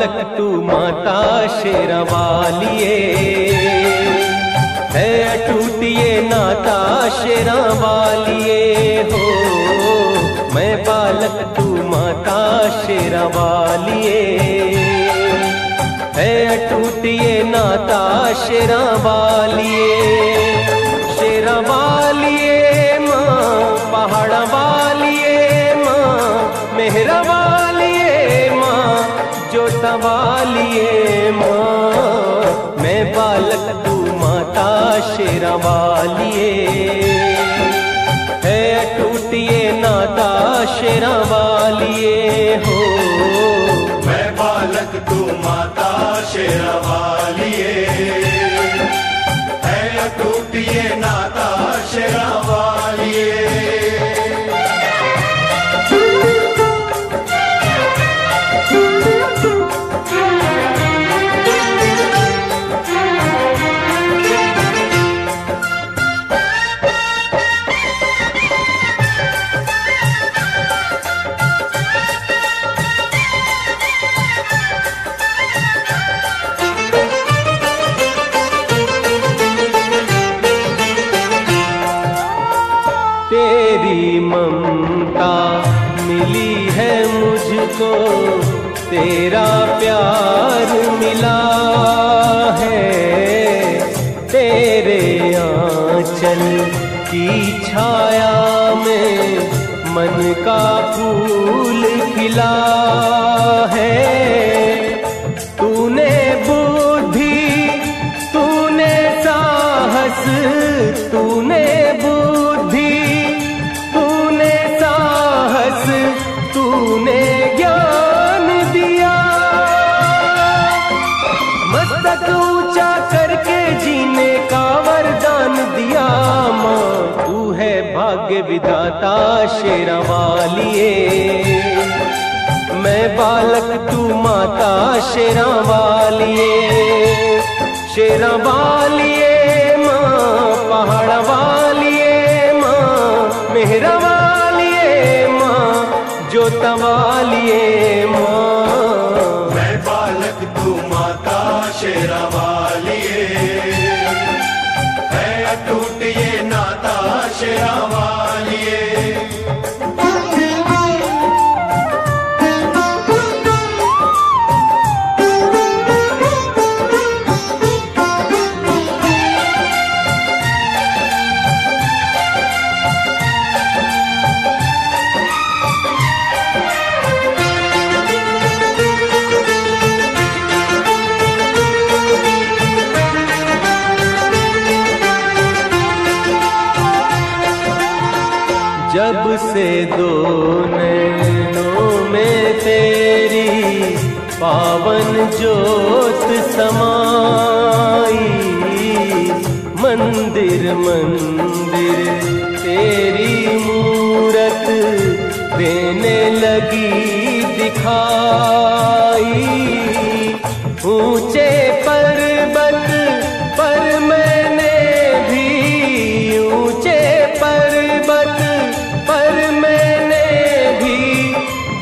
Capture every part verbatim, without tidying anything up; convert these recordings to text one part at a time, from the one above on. लट्टू माता शेरावालिये है टूटिए नाता शेरावालिये हो, मैं बालक तू माता शेरावालिये है टूटिए नाता शेरावालिये। शेरावालिये माँ पहाड़वालिये माँ मेहरावालिये माँ जोतवालिये माँ, मैं बालक तू माता शेरावालिये है टूटिए नाता शेरावालिये हो, मैं बालक तू माता शेरावालिये है टूटिए नाता शेरावालिये। तेरी ममता मिली है मुझको, तेरा प्यार मिला है, तेरे आंचल की छाया में मन का फूल खिला है। तूने बुद्धि तूने साहस, तूने तूने ज्ञान दिया, मस्तक ऊंचा करके जीने का वरदान दिया माँ, तू है भाग्य विधाता शेरावालिये, मैं बालक तू माता शेरावालिये। शेरावालिये माँ पहाड़वालिये माँ मेहरावालिये जोतवालिये माँ, मैं बालक तू माता शेरावालिये है टूटिए नाता शेरावालिये। जब से दो नैनों में तेरी पावन ज्योत समाई, मंदिर मंदिर तेरी मूरत देने लगी दिखाई। ऊंचे पर्वत पर मैंने भी ऊंचे पर्वत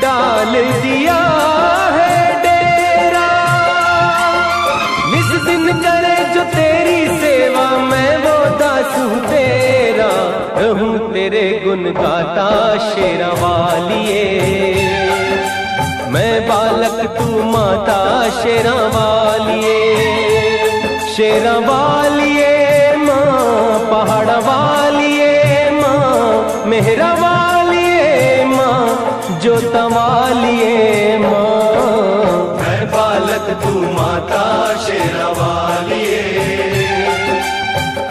डाल दिया है डेरा, इस दिन करे जो तेरी सेवा मैं वो दास हूँ तेरा, रहूँ तेरे गुण गाता शेरावालिये, मैं बालक तू माता शेरावालिये। शेरावालिये माँ पहाड़वालिये माँ मेहरावालिये माँ जोतवालिये माँ, मैं बालक तू माता शेरावालिये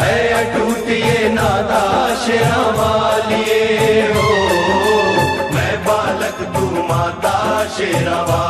है टूटिए नाता शेरावालिये हो, मैं बालक तू माता शेरावालिये।